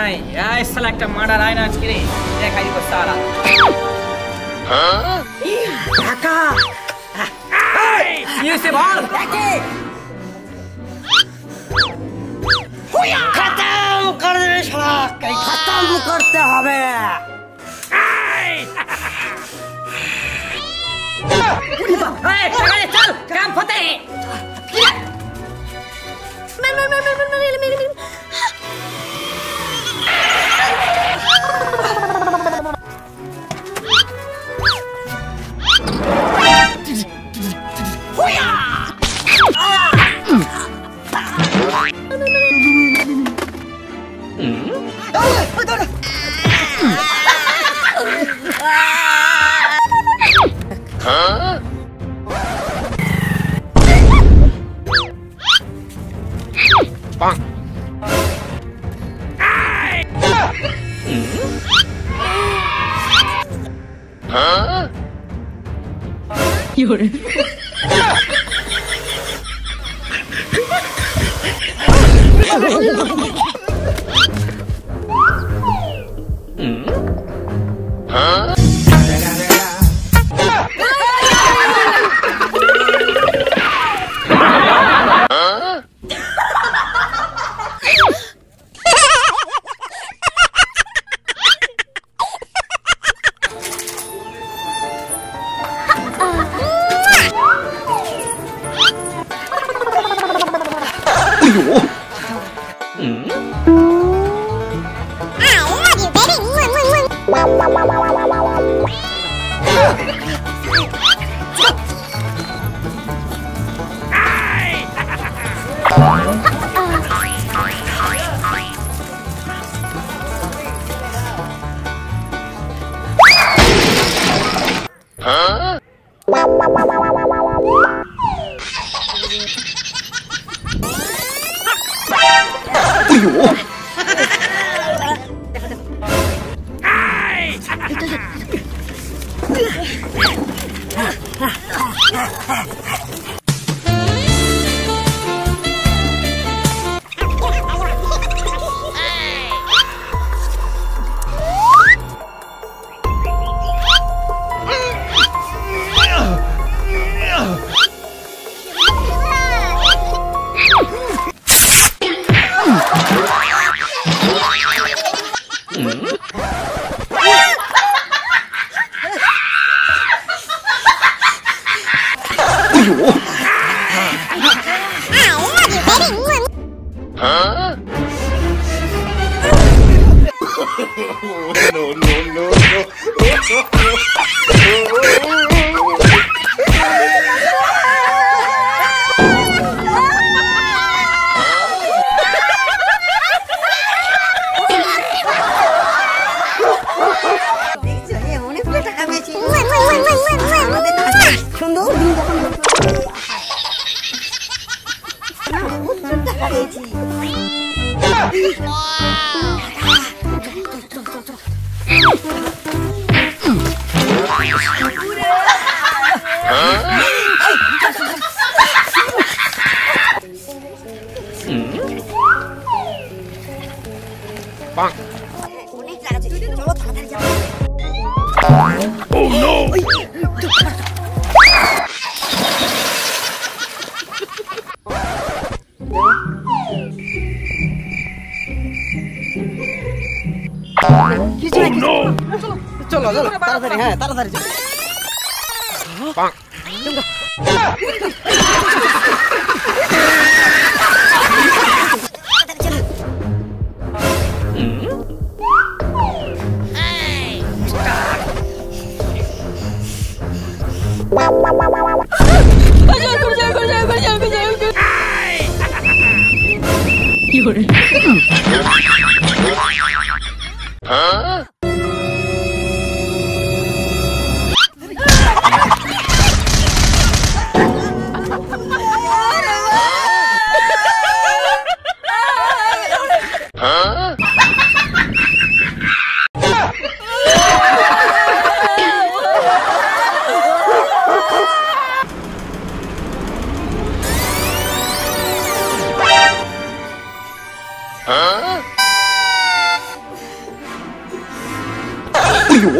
I select a murder line and skinny. You see ball? Katam Kardashlak, Katam Karta Habe. Huh? Bonk. Huh? You're huh? Huh? Huh? Huh? 呦！